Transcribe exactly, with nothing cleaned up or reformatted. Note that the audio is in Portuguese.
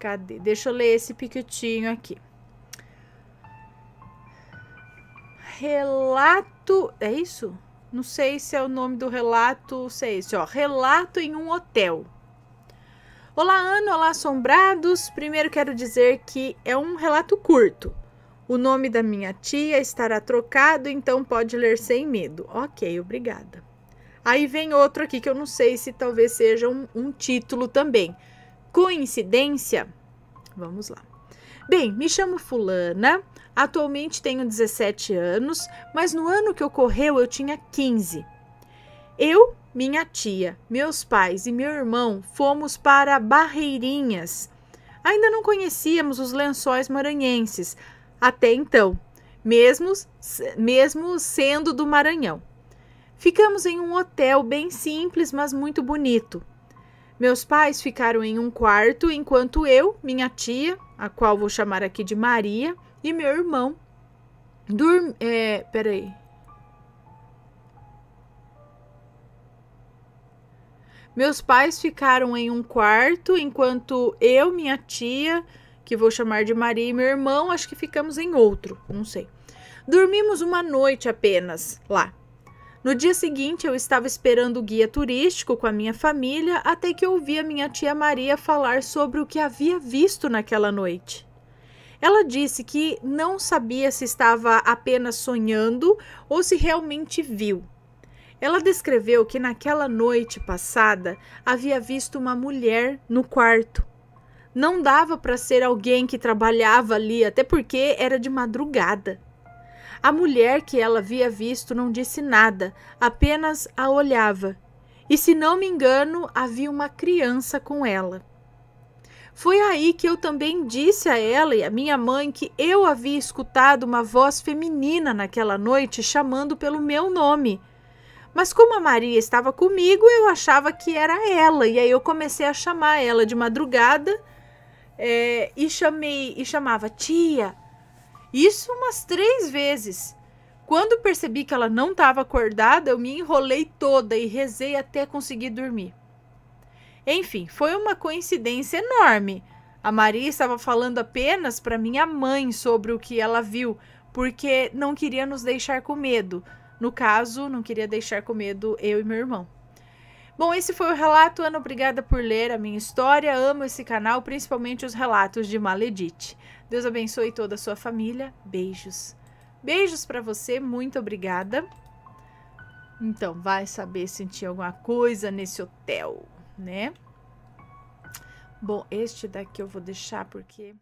Cadê? Deixa eu ler esse piquetinho aqui. Relato... É isso? Não sei se é o nome do relato, se é esse, ó. Relato em um hotel. Olá, Ana, olá, assombrados. Primeiro quero dizer que é um relato curto. O nome da minha tia estará trocado, então pode ler sem medo. Ok, obrigada. Aí vem outro aqui que eu não sei se talvez seja um, um título também. Coincidência? Vamos lá. Bem, me chamo fulana, atualmente tenho dezessete anos, mas no ano que ocorreu eu tinha quinze. Eu, minha tia, meus pais e meu irmão fomos para Barreirinhas. Ainda não conhecíamos os Lençóis Maranhenses, até então, mesmo, mesmo sendo do Maranhão. Ficamos em um hotel bem simples, mas muito bonito. Meus pais ficaram em um quarto, enquanto eu, minha tia, a qual vou chamar aqui de Maria, e meu irmão dorm... É, peraí. Meus pais ficaram em um quarto, enquanto eu, minha tia, que vou chamar de Maria, e meu irmão, acho que ficamos em outro, não sei. Dormimos uma noite apenas lá. No dia seguinte, eu estava esperando o guia turístico com a minha família, até que ouvi a minha tia Maria falar sobre o que havia visto naquela noite. Ela disse que não sabia se estava apenas sonhando ou se realmente viu. Ela descreveu que naquela noite passada havia visto uma mulher no quarto. Não dava para ser alguém que trabalhava ali, até porque era de madrugada. A mulher que ela havia visto não disse nada, apenas a olhava. E, se não me engano, havia uma criança com ela. Foi aí que eu também disse a ela e a minha mãe que eu havia escutado uma voz feminina naquela noite chamando pelo meu nome. Mas como a Maria estava comigo, eu achava que era ela. E aí eu comecei a chamar ela de madrugada é, e, chamei, e chamava tia. Isso umas três vezes. Quando percebi que ela não estava acordada, eu me enrolei toda e rezei até conseguir dormir. Enfim, foi uma coincidência enorme. A Maria estava falando apenas para minha mãe sobre o que ela viu, porque não queria nos deixar com medo. No caso, não queria deixar com medo eu e meu irmão. Bom, esse foi o relato. Ana, obrigada por ler a minha história. Amo esse canal, principalmente os relatos de Maledite. Deus abençoe toda a sua família. Beijos. Beijos para você. Muito obrigada. Então, vai saber sentir alguma coisa nesse hotel, né? Bom, este daqui eu vou deixar porque...